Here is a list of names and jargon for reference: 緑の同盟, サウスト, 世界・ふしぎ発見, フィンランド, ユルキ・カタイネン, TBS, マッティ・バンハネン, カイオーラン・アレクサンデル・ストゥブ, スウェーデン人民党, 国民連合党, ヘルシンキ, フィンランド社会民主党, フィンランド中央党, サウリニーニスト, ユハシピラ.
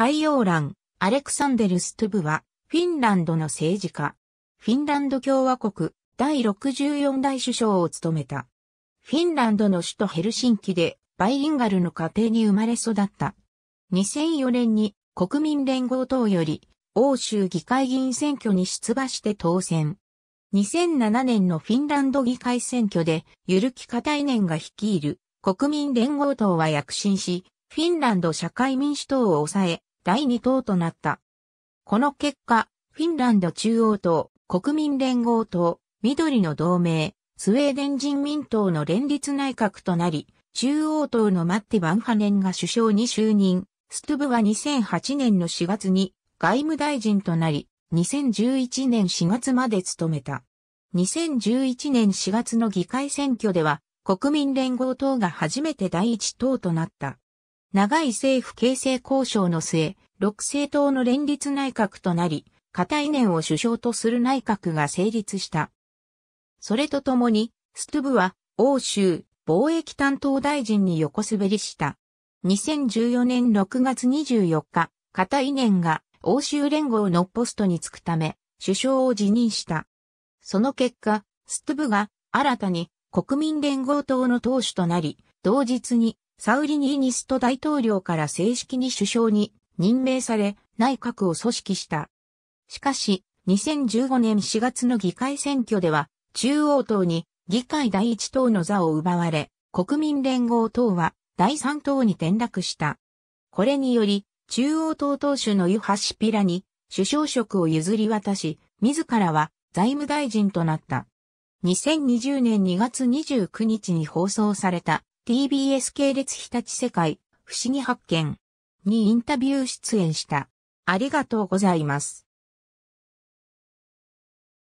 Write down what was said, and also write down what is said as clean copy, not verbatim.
カイオーラン・アレクサンデル・ストゥブは、フィンランドの政治家。フィンランド共和国第64代首相を務めた。フィンランドの首都ヘルシンキで、バイリンガルの家庭に生まれ育った。2004年に国民連合党より、欧州議会議員選挙に出馬して当選。2007年のフィンランド議会選挙で、ユルキ・カタイネンが率いる国民連合党は躍進し、フィンランド社会民主党を抑え、第2党となった。この結果、フィンランド中央党、国民連合党、緑の同盟、スウェーデン人民党の連立内閣となり、中央党のマッティ・バンハネンが首相に就任。ストゥブは2008年の4月に外務大臣となり、2011年4月まで務めた。2011年4月の議会選挙では、国民連合党が初めて第1党となった。長い政府形成交渉の末、6政党の連立内閣となり、カタイネンを首相とする内閣が成立した。それとともに、ストゥブは欧州貿易担当大臣に横滑りした。2014年6月24日、カタイネンが欧州連合のポストに就くため、首相を辞任した。その結果、ストゥブが新たに国民連合党の党首となり、同日に、サウリニーニスト大統領から正式に首相に任命され内閣を組織した。しかし、2015年4月の議会選挙では中央党に議会第一党の座を奪われ、国民連合党は第三党に転落した。これにより、中央党党首のユハシピラに首相職を譲り渡し、自らは財務大臣となった。2020年2月29日に放送された。TBS 系列日立世界、不思議発見にインタビュー出演した。ありがとうございます。